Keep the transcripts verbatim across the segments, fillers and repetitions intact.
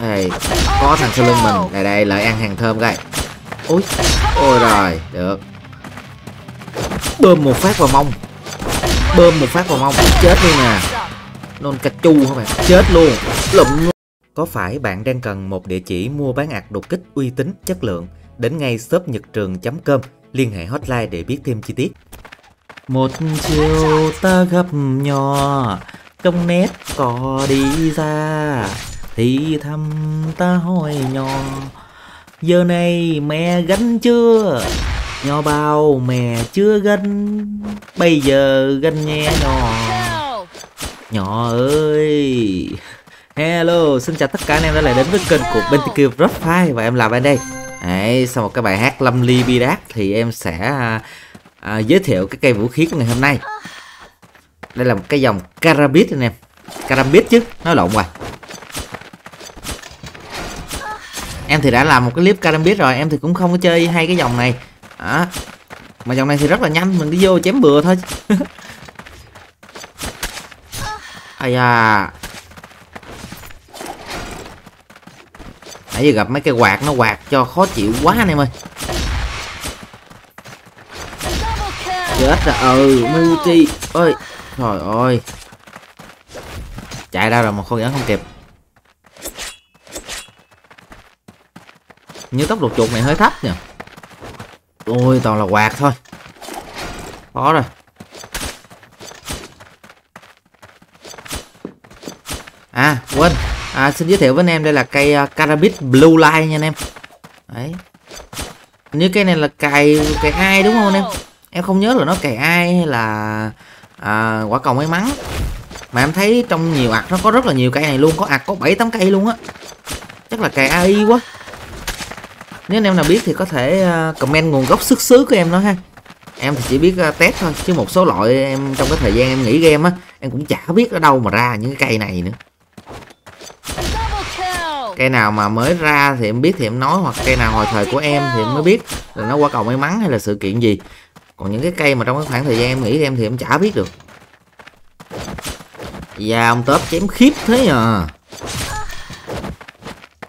Hey, có thằng sau lưng mình. Đây đây, Lợi ăn hàng thơm coi. Ôi, ôi rồi, được. Bơm một phát vào mông. Bơm một phát vào mông, chết luôn nè. Non cà chu các bạn, chết luôn. Lụm. Có phải bạn đang cần một địa chỉ mua bán ạc đột kích uy tín, chất lượng? Đến ngay shop nhật trường chấm com, liên hệ hotline để biết thêm chi tiết. Một chiều ta gặp nhỏ, công nét có đi ra, thì thăm ta hỏi nhỏ, giờ này mẹ gánh chưa? Nhỏ bao mẹ chưa gánh, bây giờ gánh nhé nhỏ. Nhỏ ơi. Hello, xin chào tất cả anh em đã lại đến với kênh của BenTQ Profi và em là Ben đây. Đấy, sau một cái bài hát lâm ly bi đát thì em sẽ à, à, giới thiệu cái cây vũ khí của ngày hôm nay. Đây là một cái dòng Karambit anh em. Karambit chứ, nói lộn rồi. Em thì đã làm một cái clip Karambit rồi, em thì cũng không có chơi hay cái dòng này. À, mà dòng này thì rất là nhanh, mình đi vô chém bừa thôi. Ai da. Nãy giờ gặp mấy cái quạt nó quạt cho khó chịu quá anh em ơi. Chết rồi, ừ, multi. Ôi, trời ơi. Chạy ra rồi mà con vẫn không kịp. Như tốc độ chuột này hơi thấp nhỉ. Ôi, toàn là quạt thôi. Khó rồi. À, quên. À, xin giới thiệu với anh em đây là cây uh, Karambit Blue Light nha anh em. Đấy. Như cây này là cày cày ai đúng không anh em? Em không nhớ là nó cày ai hay là à, quả cầu may mắn. Mà em thấy trong nhiều ạc nó có rất là nhiều cây này luôn, có ạc có bảy tám cây luôn á. Chắc là cày a i quá. Nếu anh em nào biết thì có thể uh, comment nguồn gốc xuất xứ của em nó ha. Em thì chỉ biết uh, test thôi, chứ một số loại em trong cái thời gian em nghỉ game á, em cũng chả biết ở đâu mà ra những cái cây này nữa. Cây nào mà mới ra thì em biết thì em nói, hoặc cây nào hồi thời của em thì em mới biết là nó quả cầu may mắn hay là sự kiện gì. Còn những cái cây mà trong cái khoảng thời gian em nghĩ em thì em chả biết được. Dạ, ông tớp chém khiếp thế nhờ.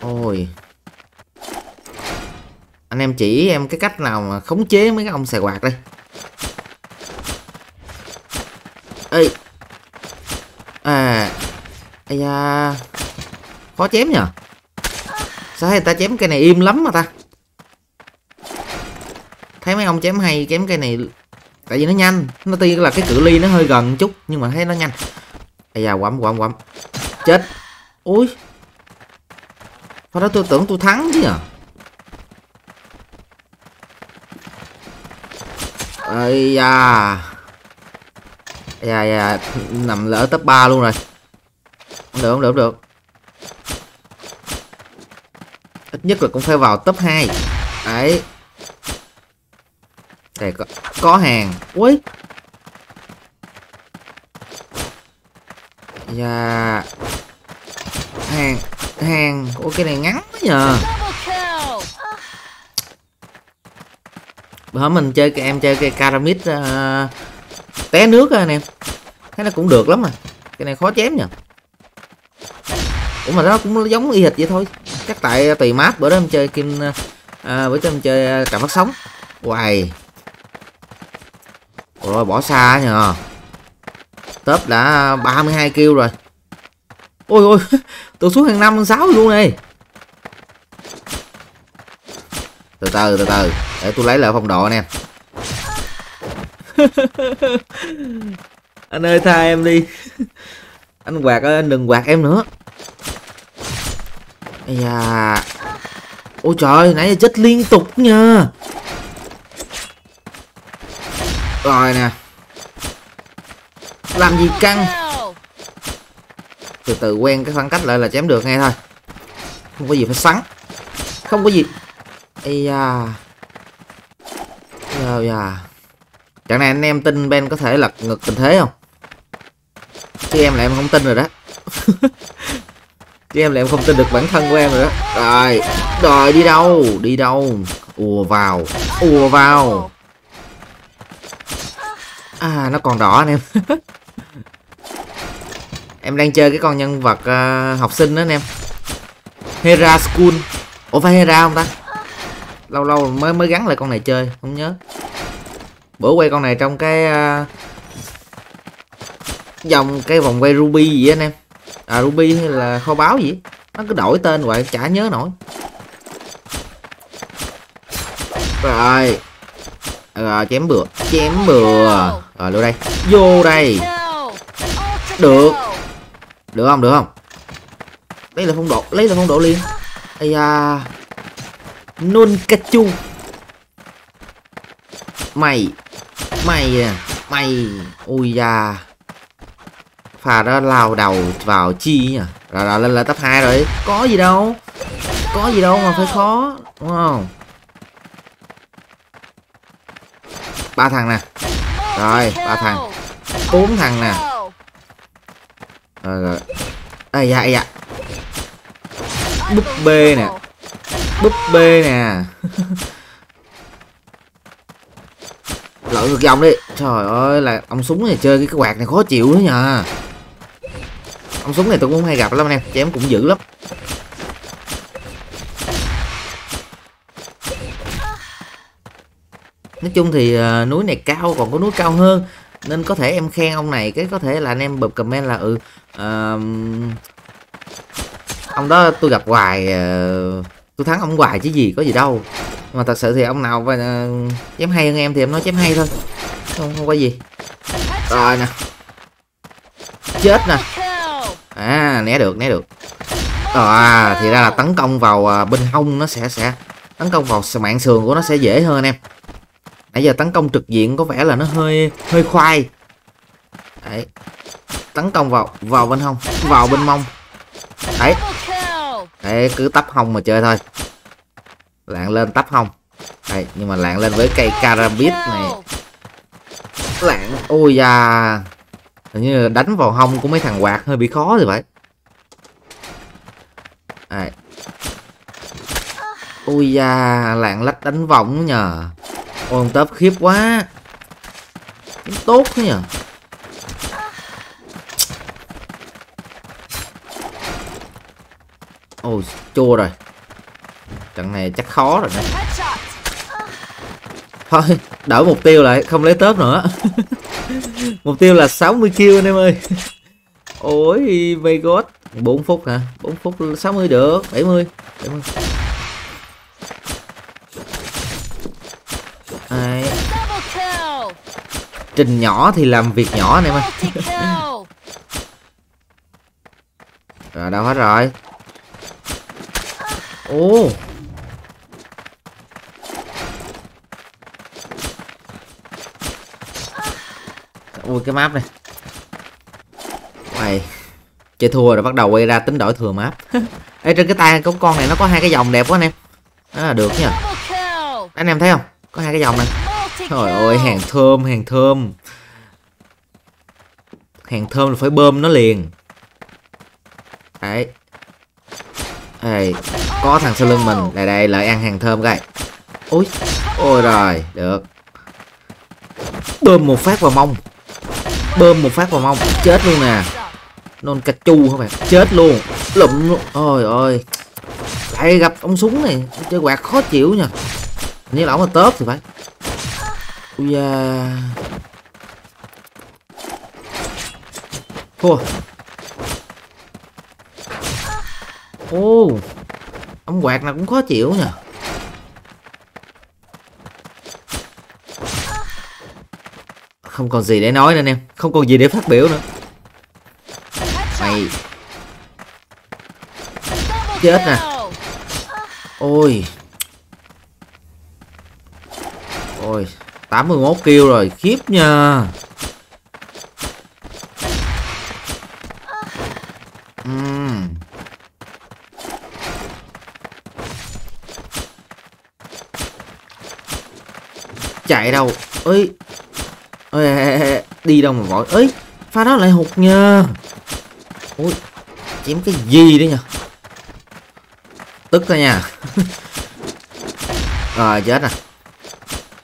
Ôi. Anh em chỉ em cái cách nào mà khống chế mấy cái ông xài quạt đây. Ê. À. Ây da. Khó chém nhờ. Sao người ta chém cây này im lắm mà ta. Thấy mấy ông chém hay chém cây này. Tại vì nó nhanh. Nó tuy là cái cự ly nó hơi gần chút, nhưng mà thấy nó nhanh. Ây da, quắm quắm quắm. Chết. Ui. Hồi đó tôi tưởng tôi thắng chứ nhờ. Ây da. Ây da, da. Nằm lỡ top ba luôn rồi. Không được, không được, không được. Ít nhất là cũng phải vào top hai. Đấy. Đây có, có hàng. Ui. Dạ. Hàng. Hàng. Ủa cái này ngắn quá nhờ. Bữa hôm mình chơi em chơi cái Karambit uh, té nước anh em. Thấy nó cũng được lắm mà. Cái này khó chém nhờ. Ủa mà nó cũng giống y hệt vậy thôi. Chắc tại tùy mát, bữa đó em chơi kim à, bữa đó em chơi trạm phát sóng. Hoài. Rồi bỏ xa nhờ. Top đã ba mươi hai kill rồi. Ôi ôi, tôi xuống hàng năm, hàng sáu luôn này. Từ từ từ từ để tôi lấy lại phong độ anh em. Anh ơi tha em đi. Anh quạt ơi, anh đừng quạt em nữa. Ây da. Ôi trời, nãy giờ chết liên tục nha. Rồi nè. Làm gì căng. Từ từ quen cái khoảng cách lại là chém được ngay thôi. Không có gì phải sắn. Không có gì. Ây da. Ây da. Trận này anh em tin Ben có thể lật ngược tình thế không? Chứ em lại em không tin rồi đó. Chứ em lại em không tin được bản thân của em rồi đó. Rồi. Rồi đi đâu. Đi đâu. Ùa vào. Ùa vào. À nó còn đỏ anh em. Em đang chơi cái con nhân vật uh, học sinh đó anh em. Hera School. Ủa phải Hera không ta? Lâu lâu mới mới gắn lại con này chơi, không nhớ. Bữa quay con này trong cái uh, dòng cái vòng quay Ruby gì anh em. À Ruby hay là kho báu gì? Nó cứ đổi tên vậy chả nhớ nổi. Rồi. Rồi chém bừa, chém bừa. Rồi vô đây. Vô đây. Được. Được không? Được không? Lấy là phong độ, lấy là phong độ liền. Ây da. Nun Kachu. Mày. Mày nè. Mày. Ui da. Phà đó lao đầu vào chi nha. Rồi rồi lên là top hai rồi. Có gì đâu. Có gì đâu mà phải khó, đúng không? Ba thằng nè. Rồi, ba thằng. Bốn thằng nè. Rồi rồi. Ây da, ây da. Búp bê nè. Búp bê nè. Lội ngược dòng đi. Trời ơi là ông súng này chơi cái quạt này khó chịu nữa nha. Ông súng này tôi cũng không hay gặp lắm anh em. Chém cũng dữ lắm. Nói chung thì uh, núi này cao còn có núi cao hơn. Nên có thể em khen ông này. Cái có thể là anh em bật comment là ừ uh, ông đó tôi gặp hoài, uh, tôi thắng ông hoài chứ gì, có gì đâu. Mà thật sự thì ông nào uh, chém hay hơn em thì em nói chém hay thôi, không không có gì. Rồi nè. Chết nè. À né được, né được. À thì ra là tấn công vào uh, bên hông nó sẽ sẽ tấn công vào mạng sườn của nó sẽ dễ hơn anh em. Nãy giờ tấn công trực diện có vẻ là nó hơi hơi khoai. Đấy. Tấn công vào vào bên hông, vào bên mông. Đấy. Đấy cứ tắp hông mà chơi thôi. Lạng lên tắp hông. Đấy, nhưng mà lạng lên với cây Karambit này. Lạng ôi da. Hình như là đánh vào hông của mấy thằng quạt hơi bị khó rồi vậy. Đấy. Ôi da, lạng lách đánh vòng nhờ. Ôi ông tớp khiếp quá. Cũng tốt thế nhờ. Ôi chua rồi. Trận này chắc khó rồi nè. Thôi đổi mục tiêu lại, không lấy tớp nữa. Mục tiêu là sáu mươi kill anh em ơi. Ôi my god. Bốn phút hả? Bốn phút sáu mươi được. Bảy mươi, bảy mươi. Đấy. Trình nhỏ thì làm việc nhỏ anh em ơi. Rồi đâu hết rồi. Ô. Ui cái map này. Mày chơi thua rồi bắt đầu quay ra tính đổi thừa map. Ê trên cái tay của con này nó có hai cái vòng đẹp quá anh em. Đó là được nha. Anh em thấy không? Có hai cái dòng này. Trời ơi hàng thơm, hàng thơm. Hàng thơm là phải bơm nó liền. Đấy. Đây, có thằng sau lưng mình. Đây đây, lại ăn hàng thơm coi. Úi, ôi rồi, được. Bơm một phát vào mông. Bơm một phát vào mông, chết luôn nè. Non cà chu các bạn, chết luôn. Lụm luôn. Ôi ơi. Lại gặp ông súng này, chơi quạt khó chịu nha. Như là ổng là tớp thì phải. Ui da. Thua. Ô ổng quạt nào cũng khó chịu nha. Không còn gì để nói nữa anh em. Không còn gì để phát biểu nữa. Mày. Chết nè. Ôi ôi, tám mươi mốt kill rồi, khiếp nha. Uhm. Chạy đâu? Ơi. Ê, đi đâu mà vội? Ấy, pha đó lại hụt nha. Ôi, chém cái gì đấy nha. Tức ra nha. Rồi chết nè.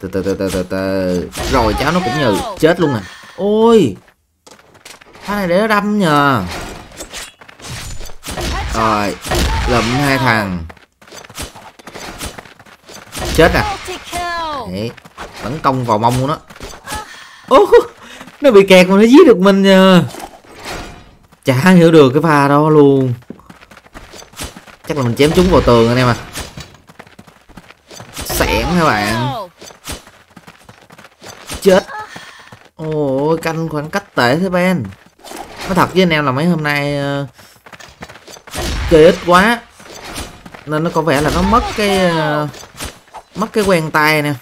Từ từ từ từ từ từ rồi cháu nó cũng nhừ, chết luôn nè. Ôi cái này để nó đâm nhờ. Rồi lầm hai thằng. Chết à. Đấy, tấn công vào mông của nó. Ô, nó bị kẹt mà nó giết được mình nhờ. Chả hiểu được cái pha đó luôn. Chắc là mình chém chúng vào tường anh em à. Xẻng các bạn. Chết. Ôi, canh khoảng cách tệ thế Ben. Nói thật với anh em là mấy hôm nay uh, chơi ít quá nên nó có vẻ là nó mất cái uh, mất cái quen tay nè.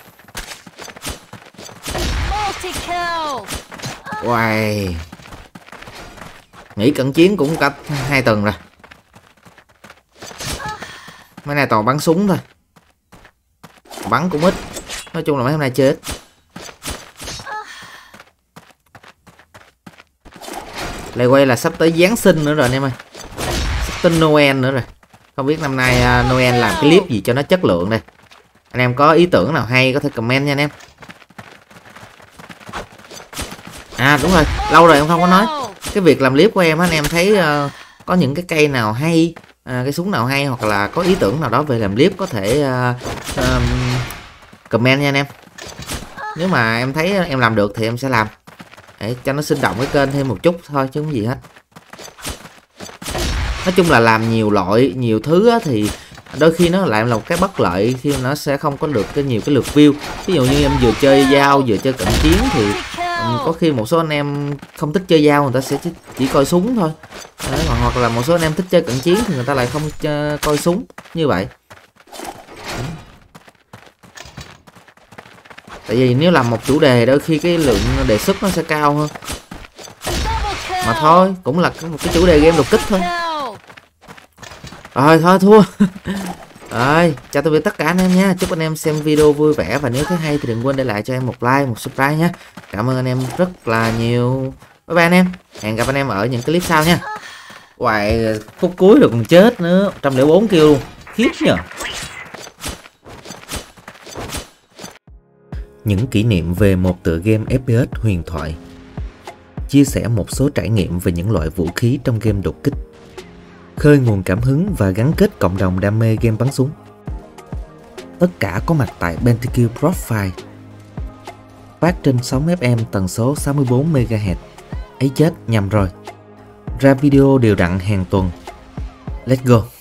Wow. Nghỉ cận chiến cũng cách hai tuần rồi. Mấy này toàn bắn súng thôi, bắn cũng ít. Nói chung là mấy hôm nay chơi ít. Lại quay là sắp tới Giáng sinh nữa rồi anh em ơi, sắp tới Noel nữa rồi. Không biết năm nay uh, Noel làm cái clip gì cho nó chất lượng đây. Anh em có ý tưởng nào hay có thể comment nha anh em. À đúng rồi, lâu rồi em không có nói cái việc làm clip của em á, anh em thấy uh, có những cái cây nào hay, uh, cái súng nào hay hoặc là có ý tưởng nào đó về làm clip có thể uh, um, comment nha anh em. Nếu mà em thấy em làm được thì em sẽ làm. Để cho nó sinh động cái kênh thêm một chút thôi chứ không gì hết. Nói chung là làm nhiều loại, nhiều thứ á, thì đôi khi nó lại là một cái bất lợi khi nó sẽ không có được cái nhiều cái lượt view. Ví dụ như em vừa chơi dao vừa chơi cận chiến thì có khi một số anh em không thích chơi dao, người ta sẽ chỉ coi súng thôi. Đấy, hoặc là một số anh em thích chơi cận chiến thì người ta lại không coi súng như vậy. Tại vì nếu làm một chủ đề đôi khi cái lượng đề xuất nó sẽ cao hơn. Mà thôi, cũng là một cái chủ đề game đột kích thôi. Rồi thôi thua. Rồi, chào tạm biệt tất cả anh em nha. Chúc anh em xem video vui vẻ. Và nếu thấy hay thì đừng quên để lại cho em một like, một subscribe nha. Cảm ơn anh em rất là nhiều. Bye bye anh em. Hẹn gặp anh em ở những clip sau nha. Hoài, phút cuối rồi còn chết nữa. một không bốn kêu luôn. Khiếp nhờ. Những kỷ niệm về một tựa game ép pê ét huyền thoại. Chia sẻ một số trải nghiệm về những loại vũ khí trong game đột kích. Khơi nguồn cảm hứng và gắn kết cộng đồng đam mê game bắn súng. Tất cả có mặt tại BenTQ Profi. Phát trên sóng ép em tần số sáu mươi bốn mê ga héc. Ấy chết nhầm rồi. Ra video đều đặn hàng tuần. Let's go.